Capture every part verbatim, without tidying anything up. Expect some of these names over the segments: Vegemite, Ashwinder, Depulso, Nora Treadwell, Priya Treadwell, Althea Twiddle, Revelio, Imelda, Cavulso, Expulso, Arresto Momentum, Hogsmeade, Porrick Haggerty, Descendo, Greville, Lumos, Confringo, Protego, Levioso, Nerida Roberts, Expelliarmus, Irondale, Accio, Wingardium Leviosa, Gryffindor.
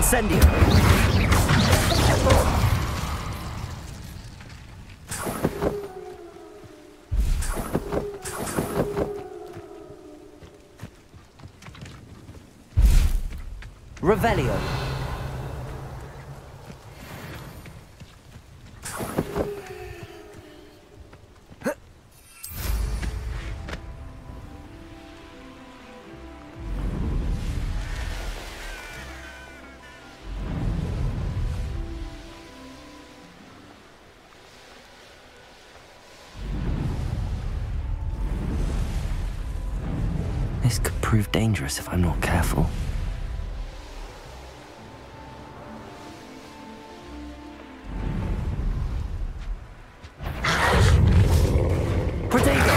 Incendio. Revelio. This could prove dangerous if I'm not careful. Protego!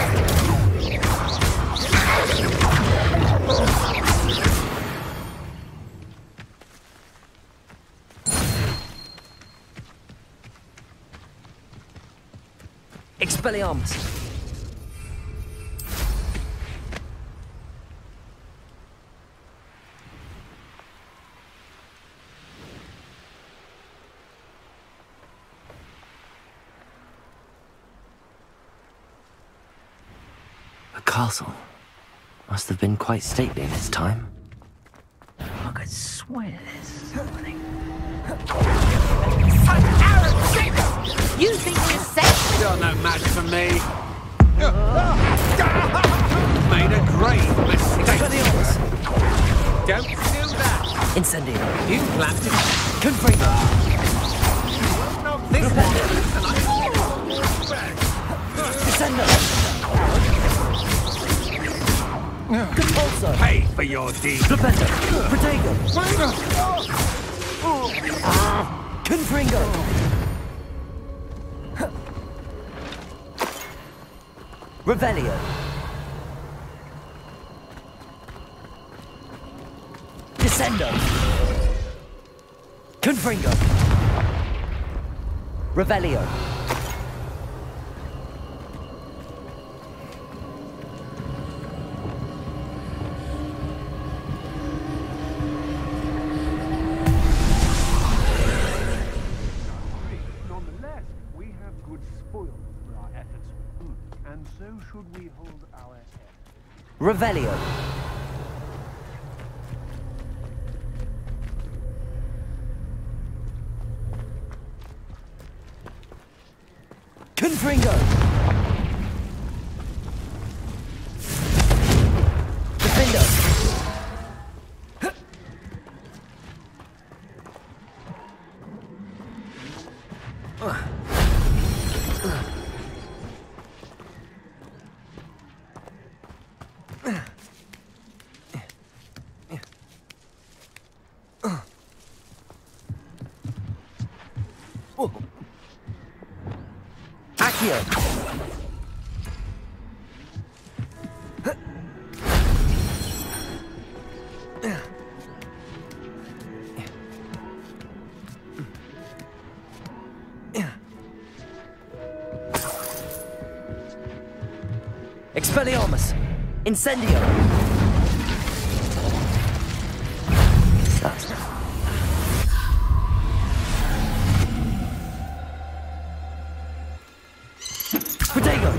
Expelliarmus! Castle must have been quite stately this time. I could swear there's something. An Arab six! You think you're safe? You're no match for me. Oh. Made a grave mistake. Don't do that. Incendio. You clapped it. Confringo. No, this one. Descendo. Depulso. Pay for your deeds. Defender. Protego. Confringo. Revelio. Descendo. Confringo. Revelio. Revelio. Confringo. Defender. Expelliarmus. Incendio. Protego.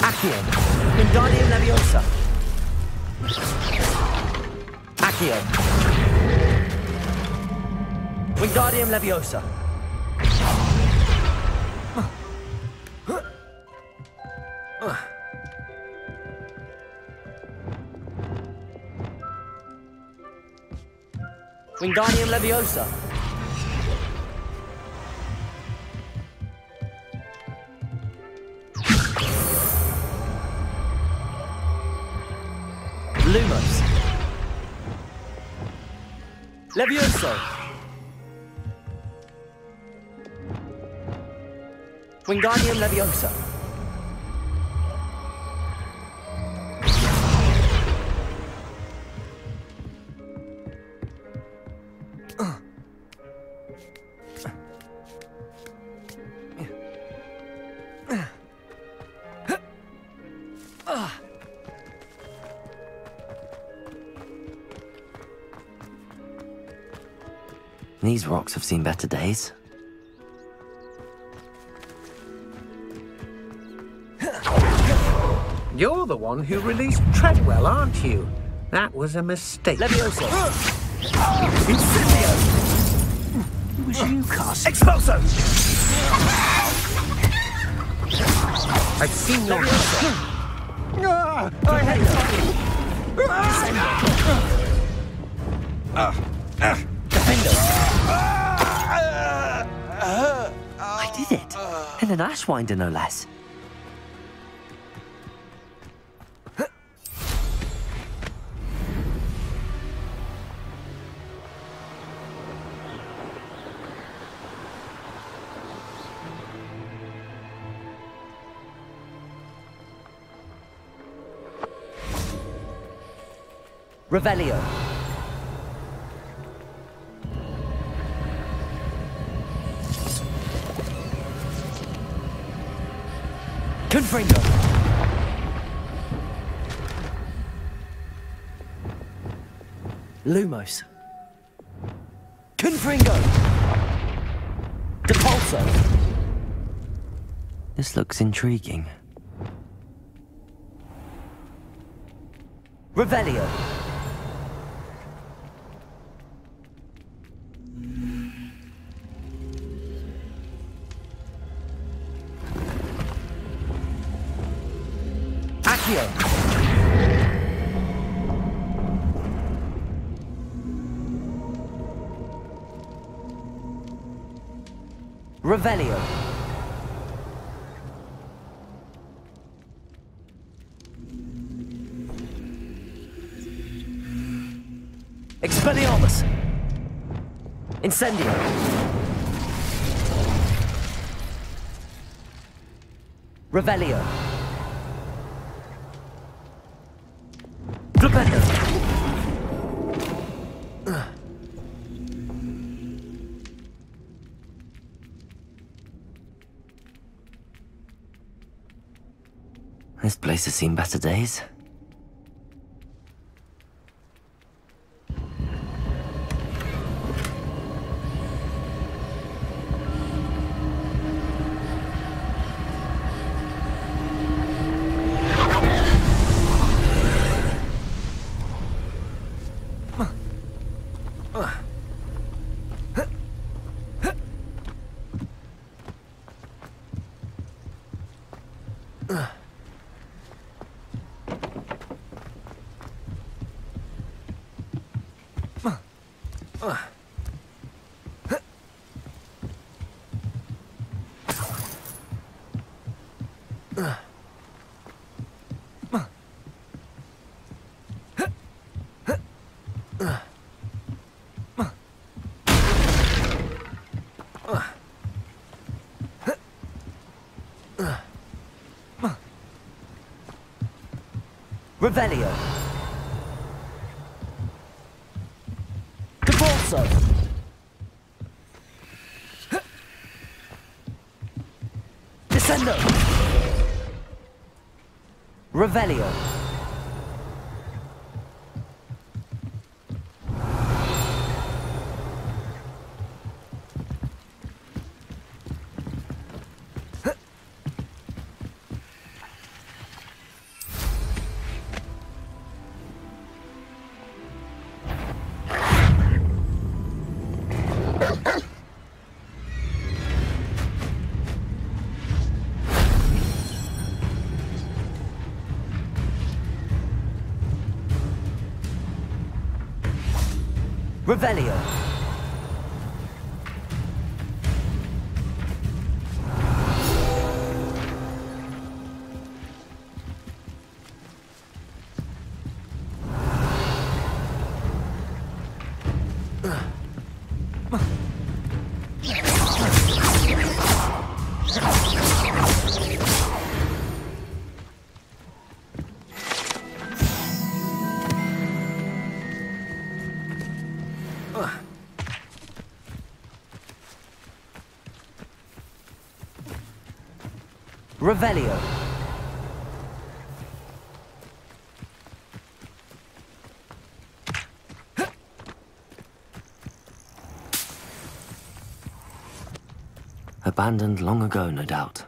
Accio. Wingardium Leviosa. Accio. Wingardium Leviosa. Wingardium Leviosa. Lumos. Levioso. Wingardium Leviosa. These rocks have seen better days. You're the one who released Treadwell, aren't you? That was a mistake. Levioso! Incendio! It was you, Cass. Expulso! I've seen your ah, I hate you! Ah, ah, ah. I did it! And an Ashwinder, no less. Revelio. Confringo. Lumos. Confringo. Depulso. This looks intriguing. Revelio. Revelio. Expelliarmus. Incendio. Revelio. This place has seen better days. Revelio. Cavulso. Descendo. Revelio. Revelio. Revelio. Abandoned long ago, no doubt.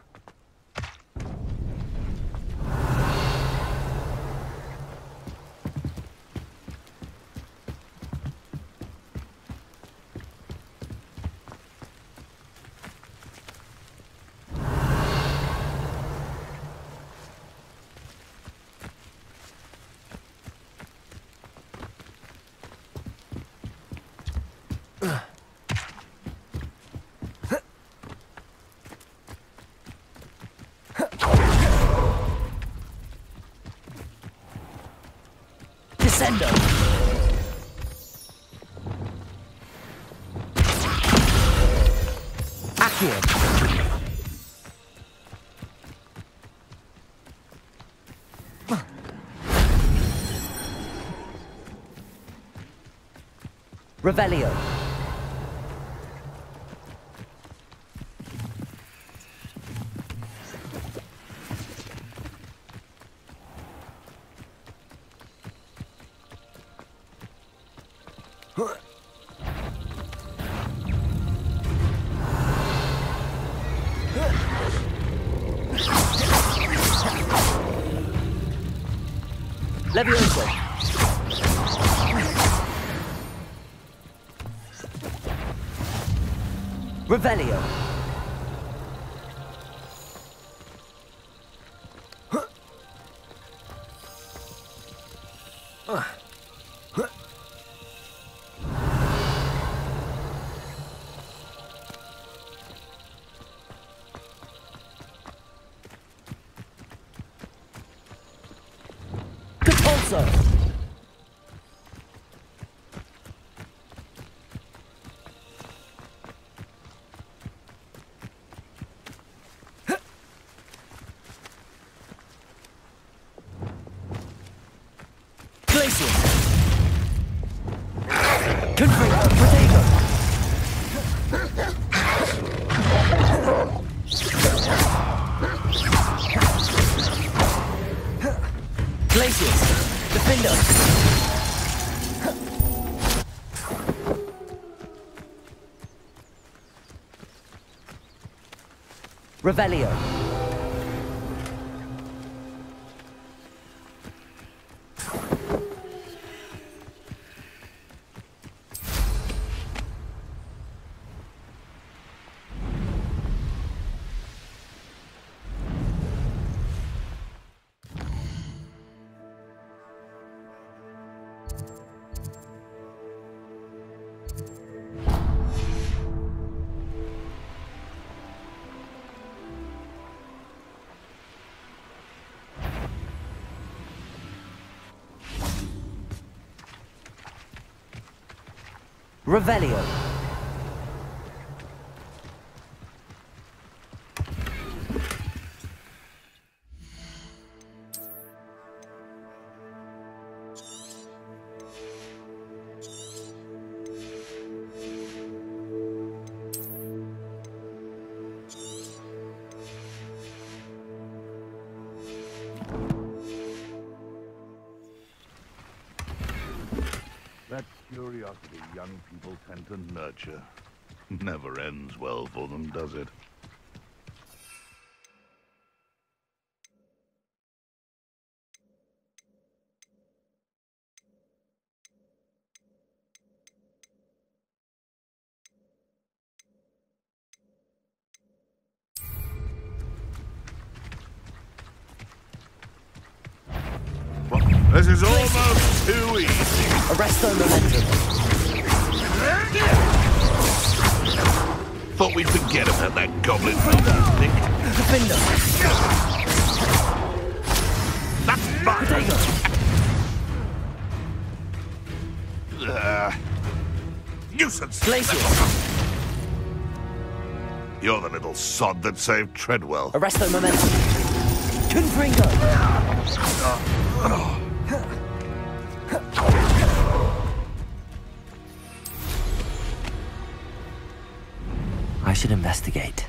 Descendo. Accurate. Revelio. Levioso. Revelio. Depulso. Confringo, Protego. Glaciers, Defender. Revelio. Revelio. Curiosity young people tend to nurture never ends well for them, does it? This is almost too easy. Arresto Momentum. Thought we'd forget about that goblin from that thing. Defender. That's fine. Uh, nuisance. Glacier. You're the little sod that saved Treadwell. Arresto Momentum. Confringo. Uh, oh. I should investigate.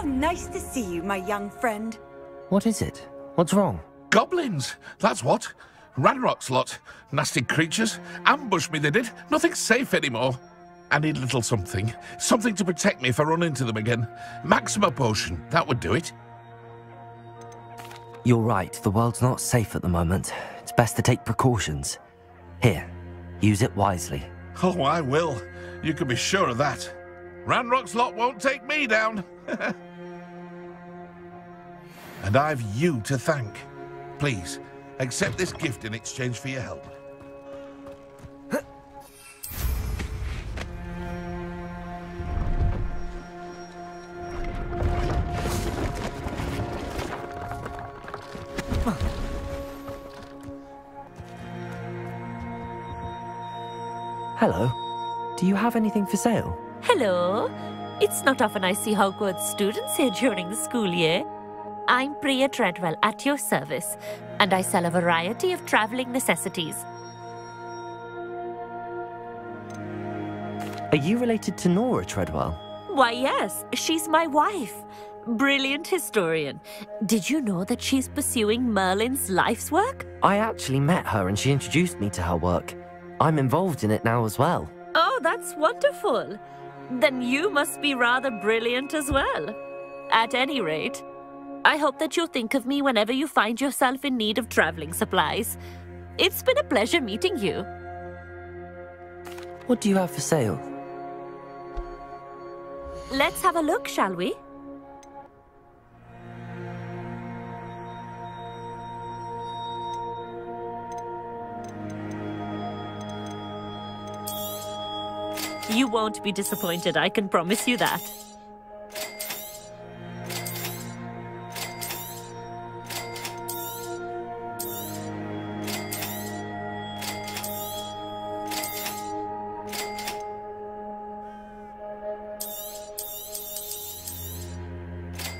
How nice to see you, my young friend. What is it? What's wrong? Goblins! That's what. Ranrock's lot. Nasty creatures. Ambushed me, they did. Nothing's safe anymore. I need a little something. Something to protect me if I run into them again. Maxima potion. That would do it. You're right. The world's not safe at the moment. It's best to take precautions. Here. Use it wisely. Oh, I will. You can be sure of that. Ranrock's lot won't take me down. And I've you to thank. Please, accept this gift in exchange for your help. Hello. Do you have anything for sale? Hello. It's not often I see Hogwarts students here during the school year. I'm Priya Treadwell, at your service, and I sell a variety of travelling necessities. Are you related to Nora Treadwell? Why, yes. She's my wife. Brilliant historian. Did you know that she's pursuing Merlin's life's work? I actually met her and she introduced me to her work. I'm involved in it now as well. Oh, that's wonderful. Then you must be rather brilliant as well. At any rate, I hope that you'll think of me whenever you find yourself in need of traveling supplies. It's been a pleasure meeting you. What do you have for sale? Let's have a look, shall we? You won't be disappointed, I can promise you that.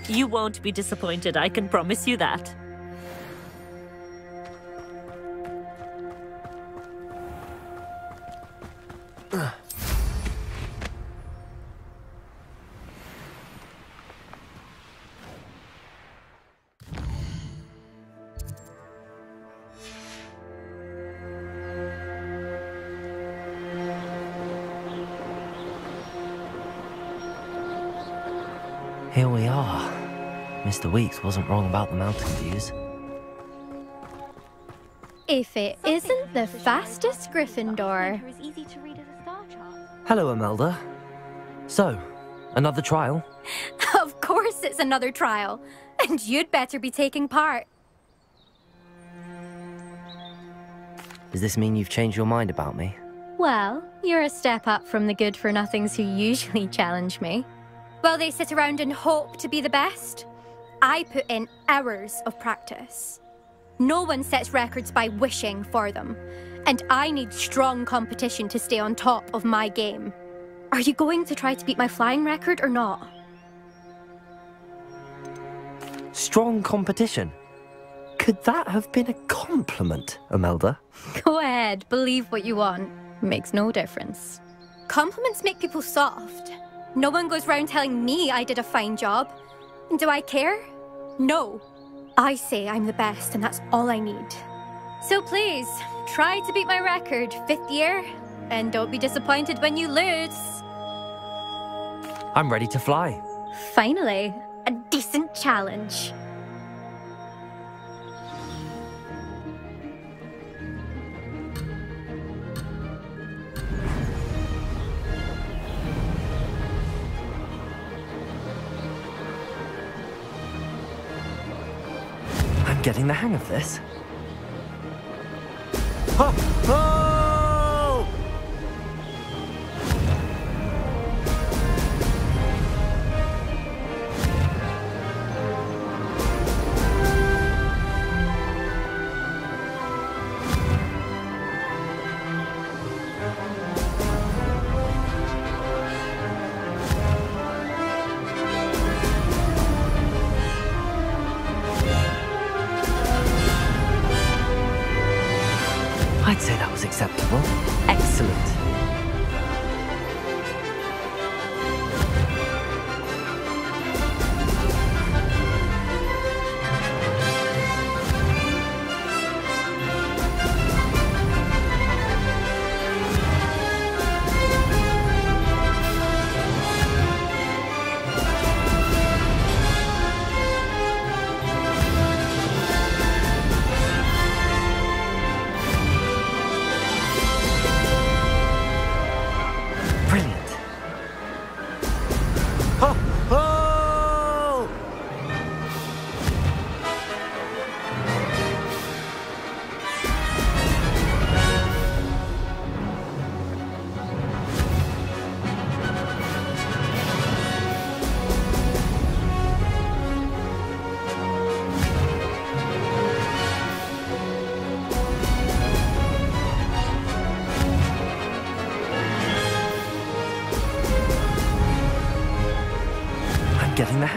You won't be disappointed, I can promise you that. Here we are. Mister Weeks wasn't wrong about the mountain views. If it isn't the fastest Gryffindor. Hello, Imelda. So, another trial? Of course it's another trial. And you'd better be taking part. Does this mean you've changed your mind about me? Well, you're a step up from the good-for-nothings who usually challenge me. Well, they sit around and hope to be the best. I put in hours of practice. No one sets records by wishing for them. And I need strong competition to stay on top of my game. Are you going to try to beat my flying record or not? Strong competition? Could that have been a compliment, Imelda? Go ahead, believe what you want. Makes no difference. Compliments make people soft. No one goes round telling me I did a fine job. And do I care? No. I say I'm the best and that's all I need. So please, try to beat my record, fifth year, and don't be disappointed when you lose. I'm ready to fly. Finally, a decent challenge. Getting the hang of this. Oh! Oh! I'd say that was acceptable. Excellent.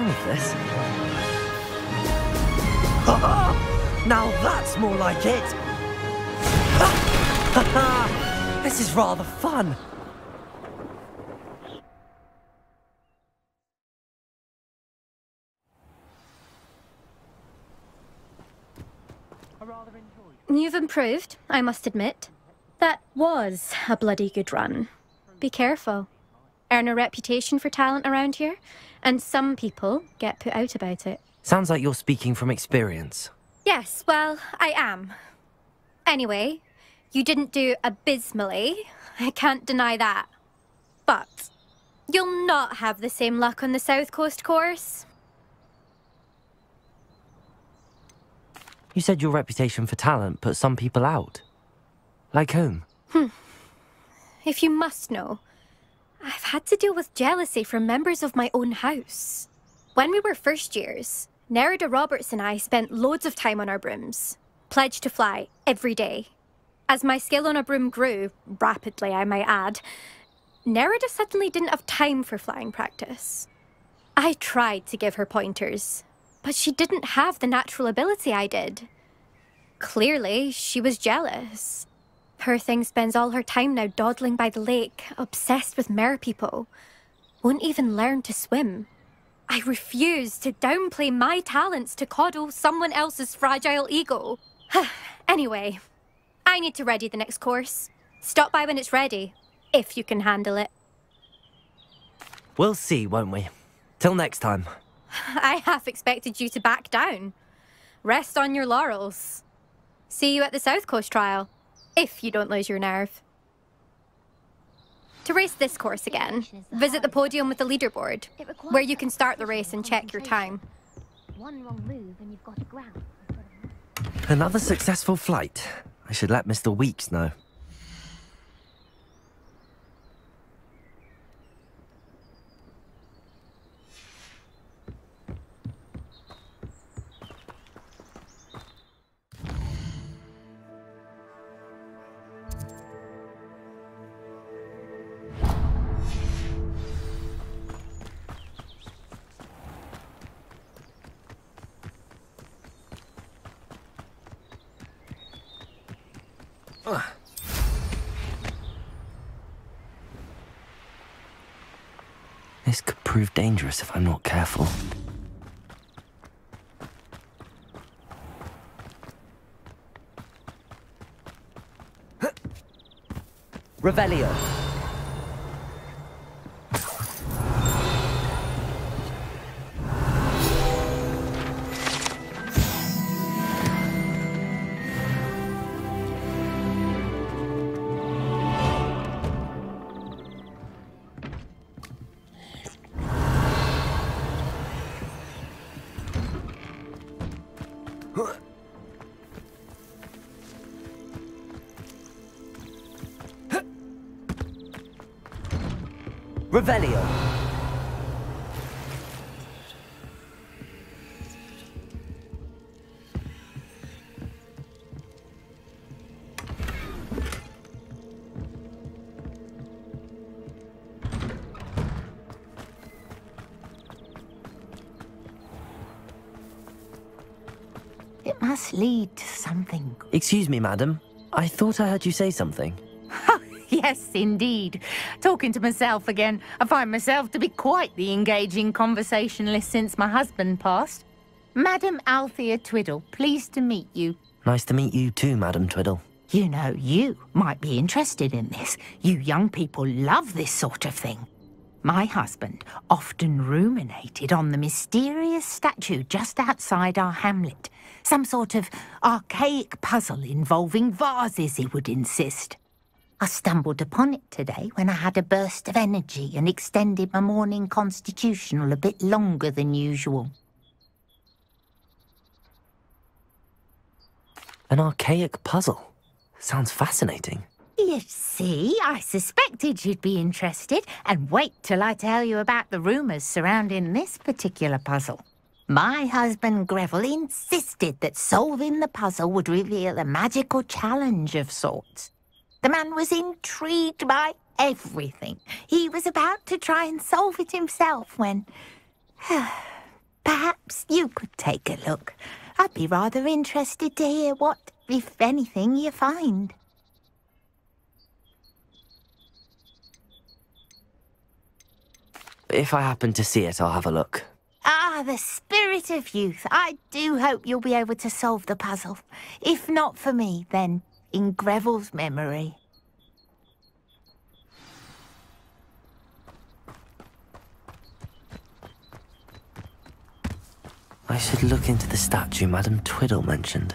down with this. Oh, now that's more like it! This is rather fun! You've improved, I must admit. That was a bloody good run. Be careful. Earn a reputation for talent around here, and some people get put out about it. Sounds like you're speaking from experience. Yes, well, I am. Anyway, you didn't do abysmally. I can't deny that. But you'll not have the same luck on the South Coast course. You said your reputation for talent put some people out. Like whom? Hmm. If you must know, I've had to deal with jealousy from members of my own house. When we were first years, Nerida Roberts and I spent loads of time on our brooms, pledged to fly every day. As my skill on a broom grew, rapidly I might add, Nerida suddenly didn't have time for flying practice. I tried to give her pointers, but she didn't have the natural ability I did. Clearly, she was jealous. Her thing spends all her time now dawdling by the lake, obsessed with merpeople. Won't even learn to swim. I refuse to downplay my talents to coddle someone else's fragile ego. Anyway, I need to ready the next course. Stop by when it's ready, if you can handle it. We'll see, won't we? Till next time. I half expected you to back down. Rest on your laurels. See you at the South Coast trial, if you don't lose your nerve. To race this course again, visit the podium with the leaderboard, where you can start the race and check your time. One wrong move and you've got a ground. Another successful flight. I should let Mister Weeks know. This could prove dangerous if I'm not careful. Revelio. Revelio. It must lead to something. Excuse me, madam. I thought I heard you say something. Yes, indeed. Talking to myself again. I find myself to be quite the engaging conversationalist since my husband passed. Madam Althea Twiddle, pleased to meet you. Nice to meet you too, Madam Twiddle. You know, you might be interested in this. You young people love this sort of thing. My husband often ruminated on the mysterious statue just outside our hamlet. Some sort of archaic puzzle involving vases, he would insist. I stumbled upon it today when I had a burst of energy and extended my morning constitutional a bit longer than usual. An archaic puzzle? Sounds fascinating. You see, I suspected you'd be interested, and wait till I tell you about the rumours surrounding this particular puzzle. My husband Greville insisted that solving the puzzle would reveal a magical challenge of sorts. The man was intrigued by everything. He was about to try and solve it himself when perhaps you could take a look. I'd be rather interested to hear what, if anything, you find. If I happen to see it, I'll have a look. Ah, the spirit of youth. I do hope you'll be able to solve the puzzle. If not for me, then in Greville's memory. I should look into the statue Madame Twiddle mentioned.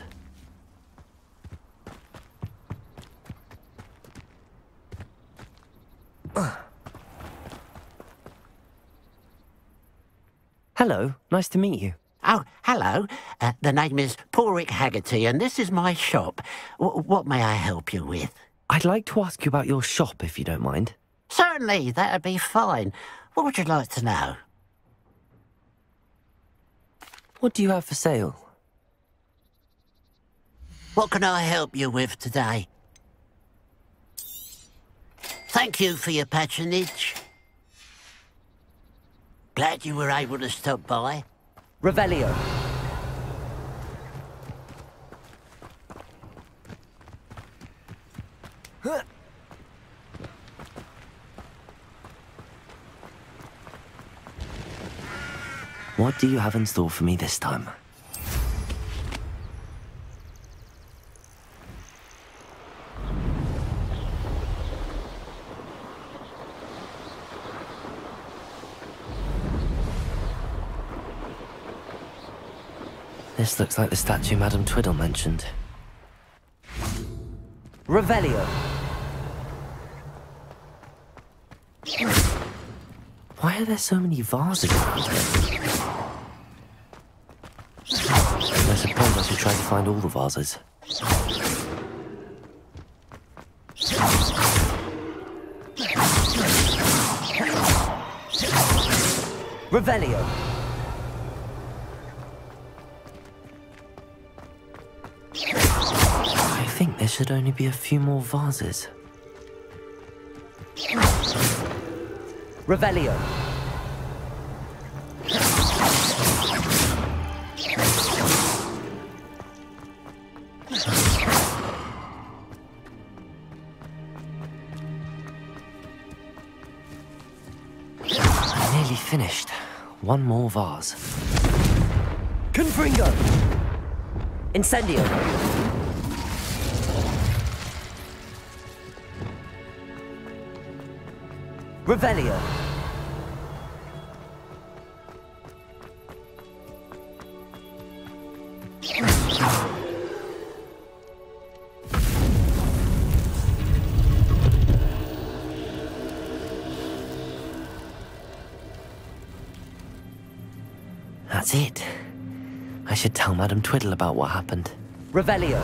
Uh. Hello, nice to meet you. Oh, hello. Uh, the name is Porrick Haggerty and this is my shop. W what may I help you with? I'd like to ask you about your shop if you don't mind. Certainly, that'd be fine. What would you like to know? What do you have for sale? What can I help you with today? Thank you for your patronage. Glad you were able to stop by. Revelio. Huh. What do you have in store for me this time? This looks like the statue Madame Twiddle mentioned. Revelio. Why are there so many vases around? I suppose I should try to find all the vases. Revelio. I think there should only be a few more vases. Revelio. Finished. One more vase. Confringo! Incendio! Revelio! I should tell Madame Twiddle about what happened. Revelio.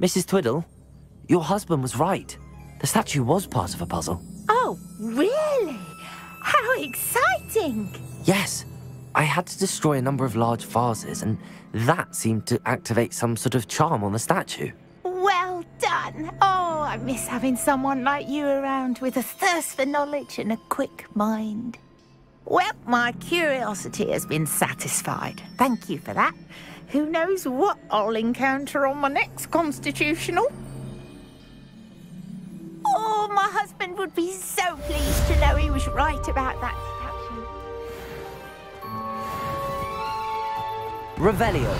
Missus Twiddle, your husband was right. The statue was part of a puzzle. Oh, really? How exciting! Yes. I had to destroy a number of large vases, and that seemed to activate some sort of charm on the statue. Well done. Oh, I miss having someone like you around with a thirst for knowledge and a quick mind. Well, my curiosity has been satisfied. Thank you for that. Who knows what I'll encounter on my next constitutional? Oh, my husband would be so pleased to know he was right about that statue. Revelio.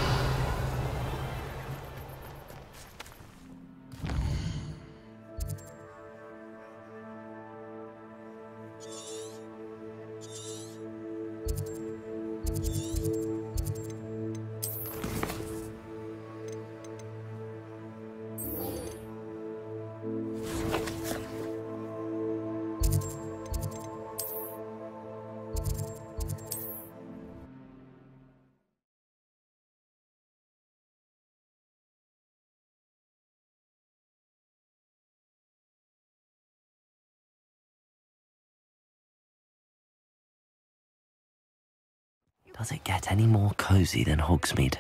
Does it get any more cozy than Hogsmeade?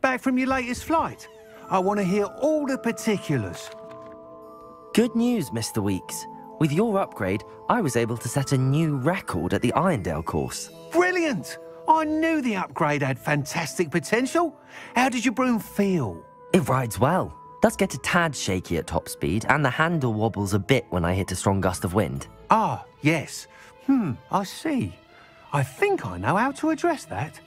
Back from your latest flight? I want to hear all the particulars. Good news, Mister Weeks. With your upgrade, I was able to set a new record at the Irondale course. Brilliant! I knew the upgrade had fantastic potential. How did your broom feel? It rides well. Does get a tad shaky at top speed, and the handle wobbles a bit when I hit a strong gust of wind. Ah, yes. Hmm, I see. I think I know how to address that.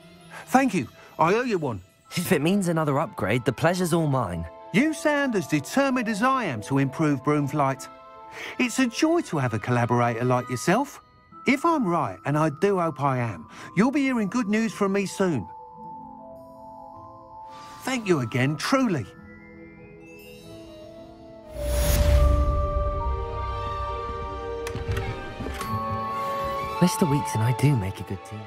Thank you. I owe you one. If it means another upgrade, the pleasure's all mine. You sound as determined as I am to improve broom flight. It's a joy to have a collaborator like yourself. If I'm right, and I do hope I am, you'll be hearing good news from me soon. Thank you again, truly. Mister Weeks and I do make a good team.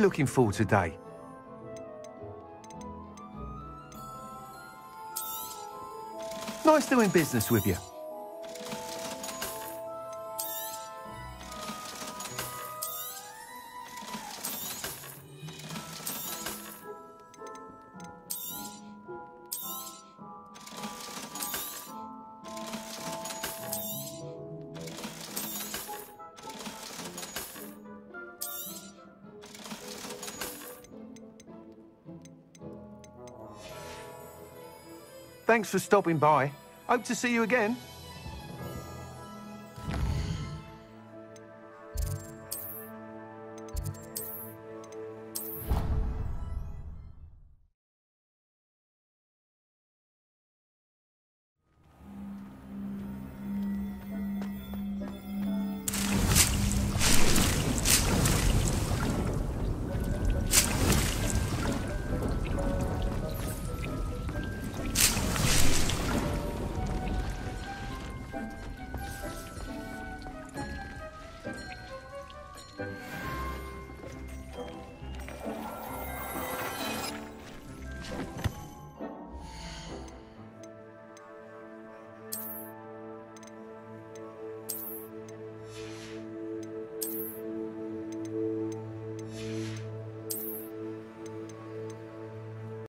Looking for today. Nice doing business with you. Thanks for stopping by. Hope to see you again.